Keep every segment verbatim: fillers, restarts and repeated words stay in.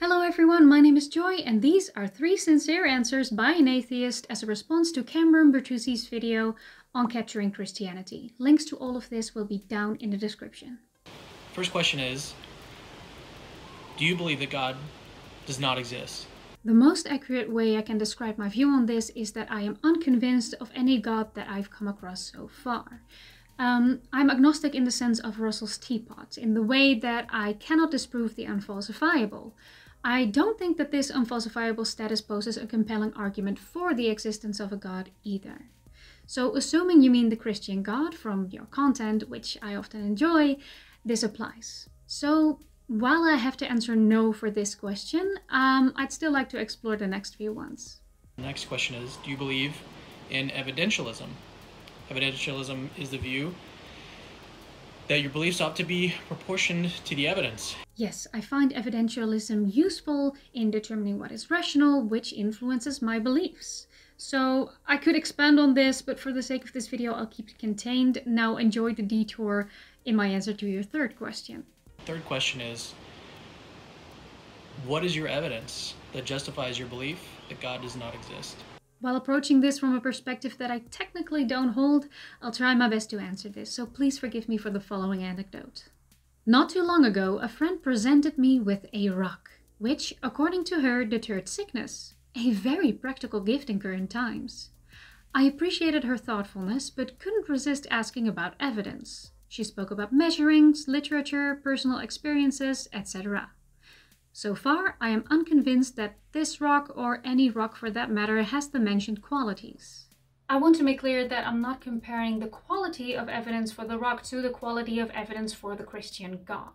Hello everyone, my name is Joy, and these are three sincere answers by an atheist as a response to Cameron Bertuzzi's video on Capturing Christianity. Links to all of this will be down in the description. First question is, do you believe that God does not exist? The most accurate way I can describe my view on this is that I am unconvinced of any God that I've come across so far. Um, I'm agnostic in the sense of Russell's teapot, in the way that I cannot disprove the unfalsifiable. I don't think that this unfalsifiable status poses a compelling argument for the existence of a God either. So assuming you mean the Christian God from your content, which I often enjoy, this applies. So while I have to answer no for this question, um, I'd still like to explore the next few ones. The next question is, do you believe in evidentialism? Evidentialism is the view that your beliefs ought to be proportioned to the evidence. Yes, I find evidentialism useful in determining what is rational, which influences my beliefs. So I could expand on this, but for the sake of this video, I'll keep it contained. Now enjoy the detour in my answer to your third question. Third question is, what is your evidence that justifies your belief that God does not exist? While approaching this from a perspective that I technically don't hold, I'll try my best to answer this, so please forgive me for the following anecdote. Not too long ago, a friend presented me with a rock, which, according to her, deterred sickness. A very practical gift in current times. I appreciated her thoughtfulness, but couldn't resist asking about evidence. She spoke about measurings, literature, personal experiences, et cetera. So far, I am unconvinced that this rock, or any rock for that matter, has the mentioned qualities. I want to make clear that I'm not comparing the quality of evidence for the rock to the quality of evidence for the Christian God.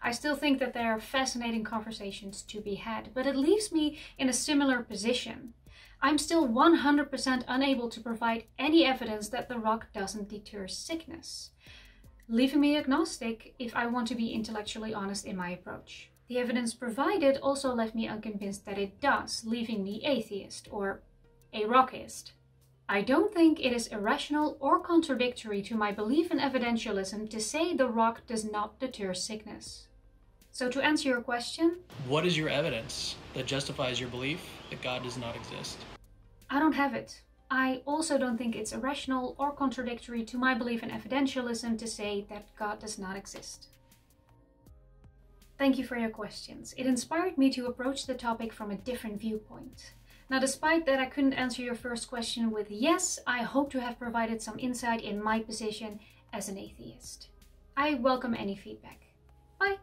I still think that there are fascinating conversations to be had, but it leaves me in a similar position. I'm still one hundred percent unable to provide any evidence that the rock doesn't deter sickness, leaving me agnostic if I want to be intellectually honest in my approach. The evidence provided also left me unconvinced that it does, leaving me atheist, or a rockist. I don't think it is irrational or contradictory to my belief in evidentialism to say the rock does not deter sickness. So to answer your question, what is your evidence that justifies your belief that God does not exist? I don't have it. I also don't think it's irrational or contradictory to my belief in evidentialism to say that God does not exist. Thank you for your questions. It inspired me to approach the topic from a different viewpoint. Now, despite that I couldn't answer your first question with yes, I hope to have provided some insight in my position as an atheist. I welcome any feedback. Bye!